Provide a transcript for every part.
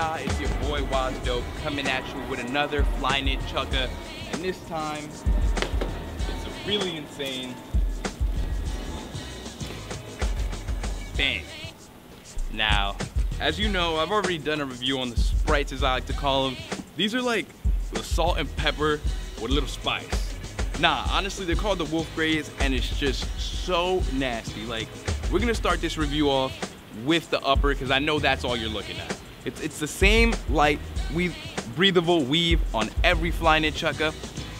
y'all, it's your boy Waz Dope coming at you with another Flyknit Chukka, and this time it's a really insane bang. Now, as you know, I've already done a review on the sprites, as I like to call them. These are like with salt and pepper with a little spice. Nah, honestly, they're called the Wolf Greys, and it's just so nasty. Like, we're gonna start this review off with the upper, because I know that's all you're looking at. It's the same light weave, breathable weave on every Flyknit Chukka,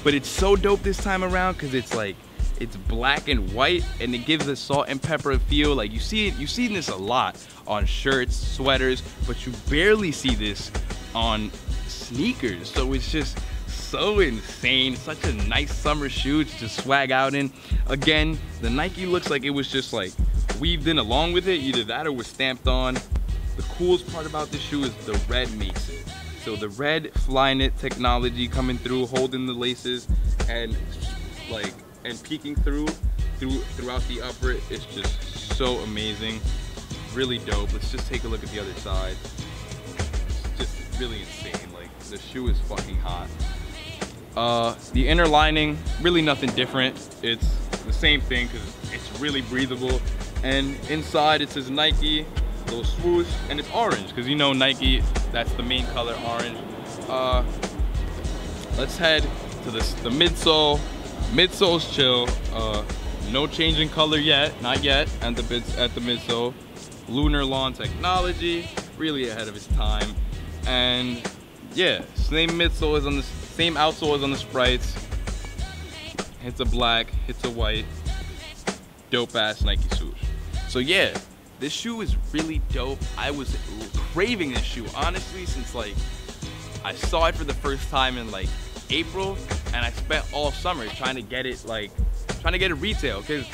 but it's so dope this time around because it's like, it's black and white, and it gives a salt and pepper feel. Like, you've seen this a lot on shirts, sweaters, but you barely see this on sneakers. So it's just so insane. Such a nice summer shoe to swag out in. Again, the Nike looks like it was just like weaved in along with it, either that or was stamped on. The coolest part about this shoe is the red makes it. So the red Flyknit technology coming through, holding the laces and like peeking throughout the upper. It's just so amazing, really dope. Let's just take a look at the other side. It's just really insane. Like, the shoe is fucking hot. The inner lining, really nothing different. It's the same thing because it's really breathable. And inside it says Nike, little swoosh, and it's orange because, you know, Nike, that's the main color, orange. Let's head to the midsole. Midsole's chill. No change in color yet, not yet. And the bits at the midsole, Lunarlon technology, really ahead of its time. And yeah, same midsole is on the same outsole is on the sprites. Hits a black, hits a white. Dope ass Nike swoosh. So yeah, this shoe is really dope. I was craving this shoe, honestly, since like I saw it for the first time in like April, and I spent all summer trying to get it, like trying to get it retail, because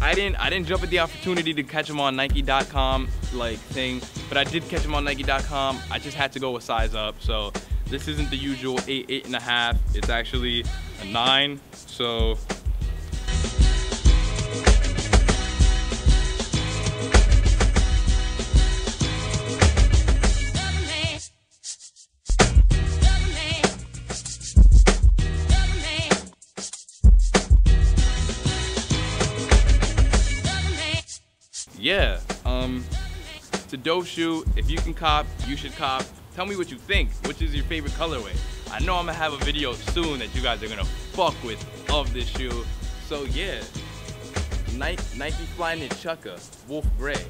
I didn't jump at the opportunity to catch them on Nike.com like thing, but I did catch them on Nike.com. I just had to go a size up, so this isn't the usual 8, 8.5. It's actually a 9. So yeah, it's a dope shoe. If you can cop, you should cop. Tell me what you think. Which is your favorite colorway? I know I'm gonna have a video soon that you guys are gonna fuck with of this shoe. So yeah, Nike Flyknit Chukka Wolf Grey.